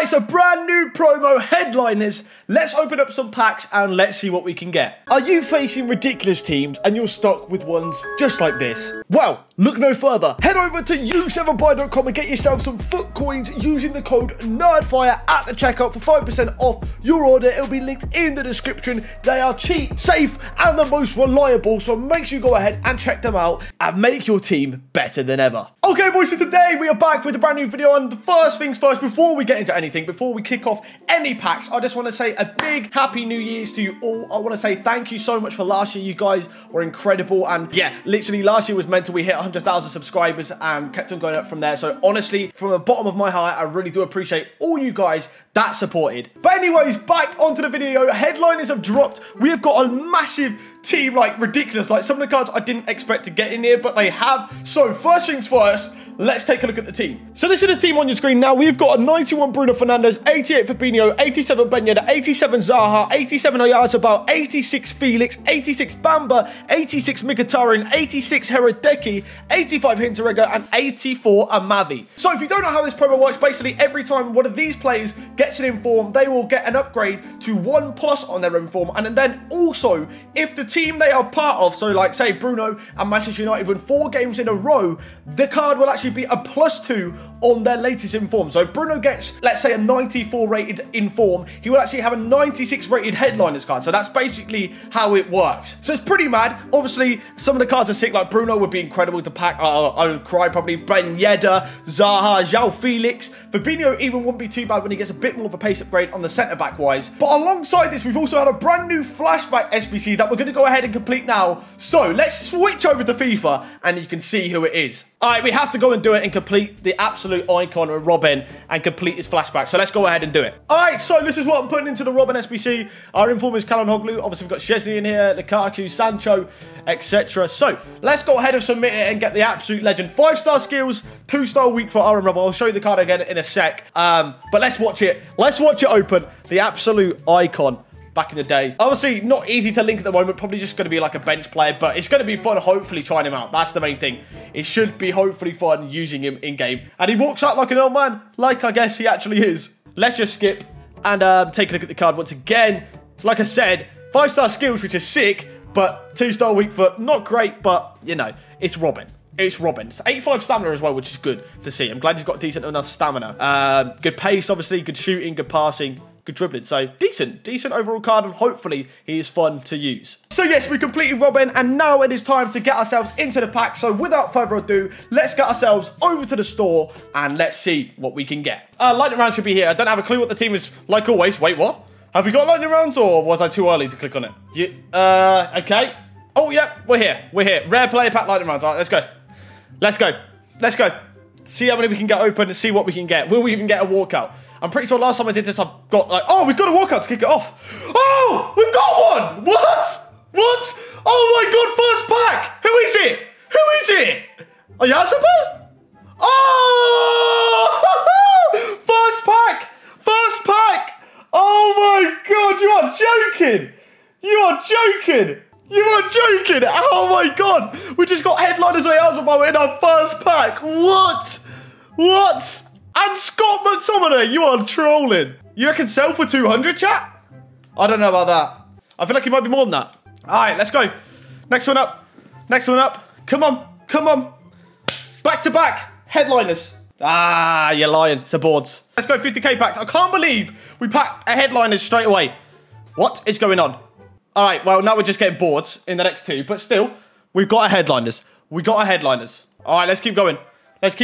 guys, a brand new promo headline is, let's open up some packs and let's see what we can get. Are you facing ridiculous teams and you're stuck with ones just like this? Well, look no further. Head over to you7buy.com and get yourself some foot coins using the code NERDFIRE at the checkout for 5% off your order. It'll be linked in the description. They are cheap, safe, and the most reliable, so make sure you go ahead and check them out and make your team better than ever. Okay, boys, so today we are back with a brand new video, and the first things first, before we get into anything, before we kick off any packs, I just want to say a big happy New Year's to you all. I want to say thank you so much for last year. You guys were incredible, and yeah, literally last year was mental. We hit 100,000 subscribers and kept on going up from there. So honestly, from the bottom of my heart, I really do appreciate all you guys that supported. But anyways, back onto the video. Headliners have dropped. We have got a massive team, like ridiculous, like some of the cards I didn't expect to get in here, but they have. So first things first, let's take a look at the team. So this is the team on your screen now. We've got a 91 Bruno Fernandes, 88 Fabinho, 87 Benyada, 87 Zaha, 87 Oyarzabal, 86 Felix, 86 Bamba, 86 Mikatarin, 86 Heredeki, 85 Hinterrega, and 84 Amavi. So if you don't know how this promo works, basically every time one of these players gets an inform, they will get an upgrade to 1+ on their inform, and then also if the team they are part of, so like say Bruno and Manchester United win 4 games in a row, the card will actually be a +2 on their latest inform. So if Bruno gets, let's say, a 94 rated inform, he will actually have a 96 rated headliners card. So that's basically how it works. So it's pretty mad. Obviously, some of the cards are sick, like Bruno would be incredible to pack. I would cry probably. Ben Yedder, Zaha, João Felix. Fabinho even wouldn't be too bad when he gets a bit more of a pace upgrade on the centre-back wise. But alongside this, we've also had a brand new flashback SBC that we're going to go ahead and complete now. So let's switch over to FIFA and you can see who it is. All right, we have to go and do it and complete the absolute icon of Robin and complete his flashback. So let's go ahead and do it. All right, so this is what I'm putting into the Robin SBC. Our inform is Çalhanoğlu. Obviously, we've got Shesney in here, Lukaku, Sancho, etc. So let's go ahead and submit it and get the absolute legend. 5-star skills, 2-star weak for RM Robin. I'll show you the card again in a sec. But let's watch it. Let's watch it open. The absolute icon. Back in the day. Obviously, not easy to link at the moment. Probably just going to be like a bench player, but it's going to be fun, hopefully, trying him out. That's the main thing. It should be hopefully fun using him in-game. And he walks out like an old man, like I guess he actually is. Let's just skip and take a look at the card once again. So like I said, 5-star skills, which is sick, but 2-star weak foot, not great, but, you know, it's Robin. It's Robin. It's 85 stamina as well, which is good to see. I'm glad he's got decent enough stamina. Good pace, obviously, good shooting, good passing, good dribbling. So decent overall card, and hopefully he is fun to use. So yes, we completed Robin, and now it is time to get ourselves into the pack. So without further ado, let's get ourselves over to the store and let's see what we can get. Lightning round should be here. I don't have a clue what the team is, like always. Wait, what? Have we got lightning rounds, or was I too early to click on it? Okay. Oh yeah, we're here. Rare player pack lightning rounds. All right, let's go. See how many we can get open and see what we can get. Will we even get a walkout? I'm pretty sure last time I did this, I got like, oh, we've got a walkout to kick it off. Oh, we've got one. What? Oh my God, first pack. Who is it? Oyarzabal? Oh, first pack. Oh my God, you are joking. Oh my God. We just got headliners Oyarzabal in our first pack. What? And Scott McTominay, you are trolling. You reckon sell for 200, chat? I don't know about that. I feel like he might be more than that. All right, let's go. Next one up. Come on. Back to back, headliners. Ah, you're lying, it's the boards. Let's go 50k packs. I can't believe we packed a headliners straight away. What is going on? All right, well, now we're just getting boards in the next two, but still, we've got our headliners. All right, let's keep going.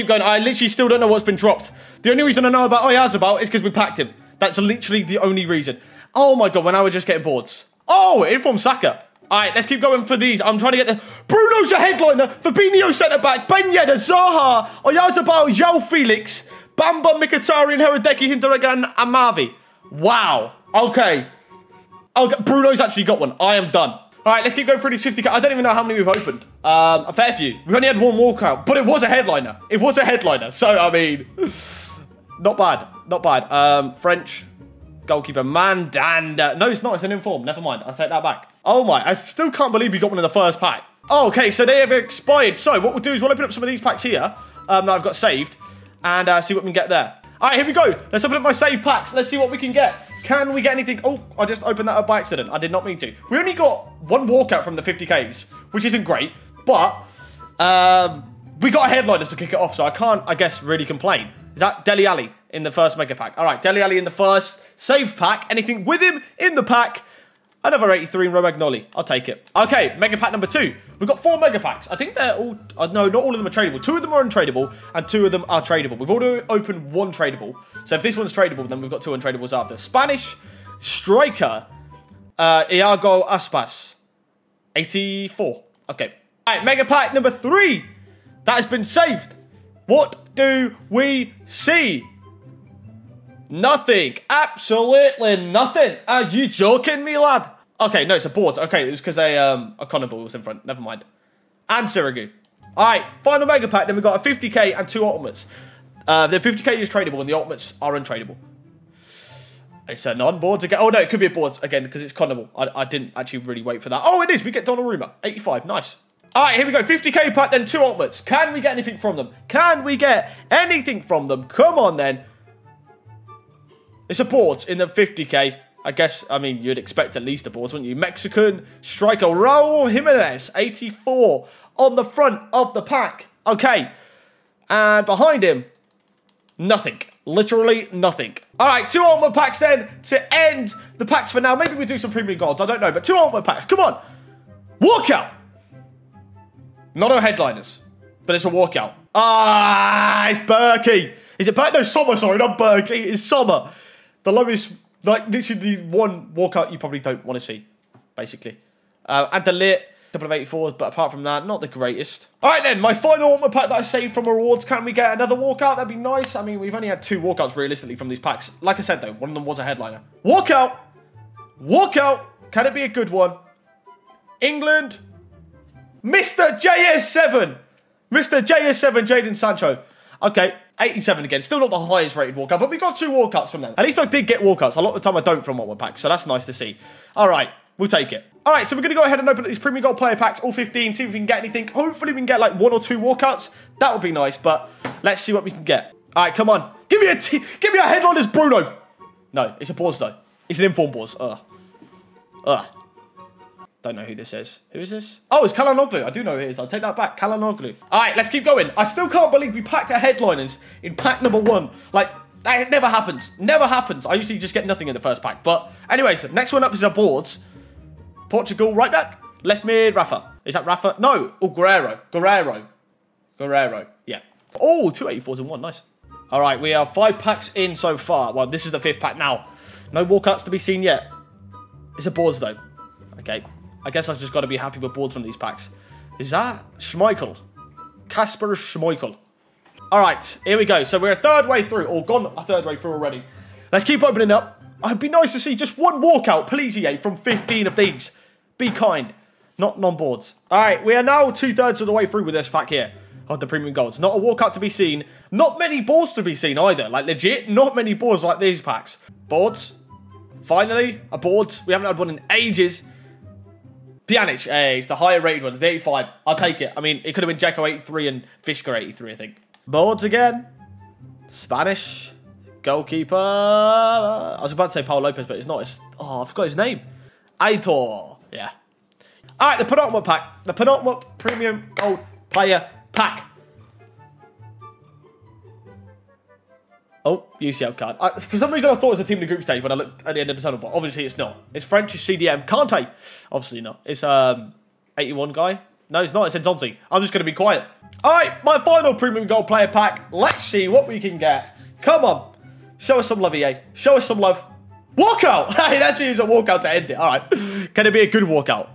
I literally still don't know what's been dropped. The only reason I know about Oyarzabal is because we packed him. That's literally the only reason. Oh my God, well, now we're just getting boards. Oh, inform Saka. All right, let's keep going for these. I'm trying to get the... Bruno's a headliner. Fabinho centre-back. Ben Yedder, Zaha, Oyarzabal, João Felix, Bamba, Mkhitaryan, Heredeki, Hindoregan, Amavi. Wow. Okay. Bruno's actually got one. I am done. All right, let's keep going through these 50k. I don't even know how many we've opened. A fair few. We've only had one walkout, but it was a headliner. So, I mean, not bad. French goalkeeper, Mandanda. No, it's not. It's an inform. Never mind. I'll take that back. Oh, my. I still can't believe we got one in the first pack. Oh, okay, so they have expired. So what we'll do is we'll open up some of these packs here that I've got saved and see what we can get there. All right, here we go. Let's open up my save packs. Let's see what we can get. Can we get anything? Oh, I just opened that up by accident. I did not mean to. We only got one walkout from the 50Ks, which isn't great, but we got a headliner to kick it off, so I can't, I guess, really complain. Is that Dele Alli in the first mega pack? All right, Dele Alli in the first save pack. Anything with him in the pack? Another 83 in Romagnoli. I'll take it. Okay, mega pack number 2. We've got 4 mega packs. I think they're all... no, not all of them are tradable. 2 of them are untradeable, and 2 of them are tradable. We've already opened 1 tradable. So if this one's tradable, then we've got 2 untradables after. Spanish striker, Iago Aspas. 84. Okay. All right, mega pack number 3. That has been saved. What do we see? Nothing. Absolutely nothing. Are you joking me, lad? Okay, no, it's a board. Okay, it was because a Connibal was in front. Never mind. And Surigu. All right, final mega pack. Then we got a 50k and 2 ultimates. The 50k is tradable and the ultimates are untradeable. It's a non-board again. Oh, no, it could be a board again because it's Connibal. I didn't actually really wait for that. Oh, it is. We get Donnarumma. 85. Nice. All right, here we go. 50k pack, then 2 ultimates. Can we get anything from them? Can we get anything from them? Come on, then. It's a board in the 50k. I guess, I mean, you'd expect at least a board, wouldn't you? Mexican striker Raul Jimenez, 84 on the front of the pack. Okay. And behind him, nothing. Literally nothing. All right, 2 ultimate packs then to end the packs for now. Maybe we do some premium golds. I don't know, but 2 ultimate packs. Come on. Walkout. Not our headliners, but it's a walkout. Ah, it's Berkey. Is it Berkey? No, Sommer, sorry, not Berkey. It's Sommer. The lowest... Like, literally the one walkout you probably don't want to see, basically. And the lit, couple of 84s, but apart from that, not the greatest. All right, then, my final ultimate pack that I saved from rewards. Can we get another walkout? That'd be nice. I mean, we've only had 2 walkouts, realistically, from these packs. Like I said, though, one of them was a headliner. Walkout! Walkout! Can it be a good one? England. Mr. JS7! Mr. JS7, Jadon Sancho. Okay. 87 again, still not the highest rated walkout, but we got 2 walkouts from them. At least I did get walkouts. A lot of the time I don't from what we're packed, so that's nice to see. All right, we'll take it. All right, so we're going to go ahead and open up these Premium Gold player packs, all 15, see if we can get anything. Hopefully we can get like 1 or 2 walkouts. That would be nice, but let's see what we can get. All right, come on. Give me a headliners, Bruno. No, it's a pause though. It's an informed pause. Don't know who this is. Who is this? Oh, it's Çalhanoğlu. I do know who it is. I'll take that back. Çalhanoğlu. All right, let's keep going. I still can't believe we packed our headliners in pack number 1. Like, that never happens. Never happens. I usually just get nothing in the first pack. But anyways, the next one up is our boards. Portugal, right back. Left mid, Rafa. Is that Rafa? No. Oh, Guerreiro. Guerreiro. Guerreiro. Yeah. Oh, 2 84s in 1. Nice. All right, we are 5 packs in so far. Well, this is the 5th pack now. No walkouts to be seen yet. It's a boards, though. Okay. I guess I've just got to be happy with boards from these packs. Is that Schmeichel? Kasper Schmeichel. All right, here we go. So we're a third way through, or gone a third way through already. Let's keep opening up. It'd be nice to see just 1 walkout, please, EA, from 15 of these. Be kind, not non-boards. All right, we are now 2/3 of the way through with this pack here of the Premium Golds. Not a walkout to be seen. Not many boards to be seen either. Like, legit, not many boards like these packs. Boards. Finally, a board. We haven't had one in ages. Pjanic, hey, it's the higher rated one, it's the 85. I'll take it. I mean, it could have been Dzeko 83 and Fischka 83, I think. Boards again. Spanish. Goalkeeper. I was about to say Paul Lopez, but it's not. It's, oh, I forgot his name. Aitor. Yeah. All right, the penultimate pack. The penultimate Premium Gold player pack. Oh, UCL card. For some reason, I thought it was a team in the group stage when I looked at the end of the tunnel, but obviously it's not. It's French, it's CDM. Kante. Obviously not. It's 81 guy. No, it's not. It's Nzonzi. I'm just going to be quiet. All right, my final Premium Gold player pack. Let's see what we can get. Come on. Show us some love, EA. Show us some love. Walkout. Hey, it actually is a walkout to end it. All right. Can it be a good walkout?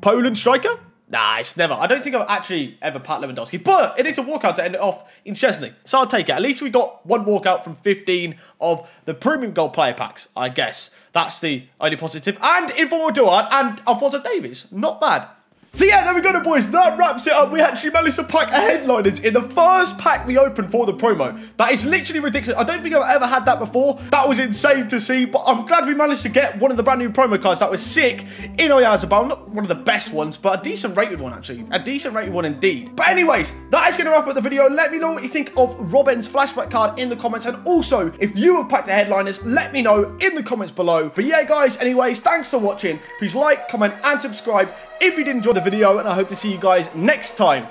Poland striker? Nah, it's never. I don't think I've actually ever packed Lewandowski, but it is a walkout to end it off in Shesney. So I'll take it. At least we got 1 walkout from 15 of the Premium Gold player packs, I guess. That's the only positive. And Informal Duard and Alfonso Davies. Not bad. So yeah, there we go then, boys. That wraps it up. We actually managed to pack a headliners in the first pack we opened for the promo. That is literally ridiculous. I don't think I've ever had that before. That was insane to see, but I'm glad we managed to get one of the brand new promo cards that was sick in Oyarzabal. Not one of the best ones, but a decent rated one, actually. A decent rated one indeed. But anyways, that is going to wrap up the video. Let me know what you think of Robin's flashback card in the comments. And also, if you have packed a headliners, let me know in the comments below. But yeah, guys, anyways, thanks for watching. Please like, comment, and subscribe if you did enjoy the video, and I hope to see you guys next time.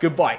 Goodbye.